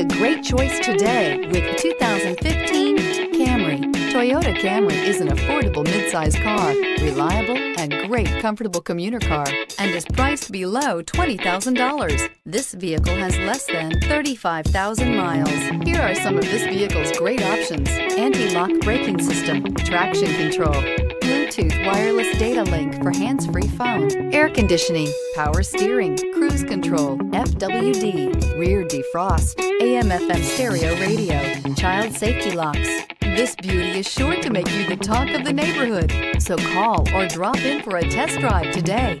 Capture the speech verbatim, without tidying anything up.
a great choice today with two thousand fifteen Camry. Toyota Camry is an affordable midsize car, reliable and great comfortable commuter car, and is priced below twenty thousand dollars. This vehicle has less than thirty-five thousand miles. Here are some of this vehicle's great options: anti-lock braking system, traction control, Bluetooth wireless data link for hands-free phone, air conditioning, power steering, cruise control, F W D, rear defrost, A M F M stereo radio, child safety locks. This beauty is sure to make you the talk of the neighborhood, so call or drop in for a test drive today.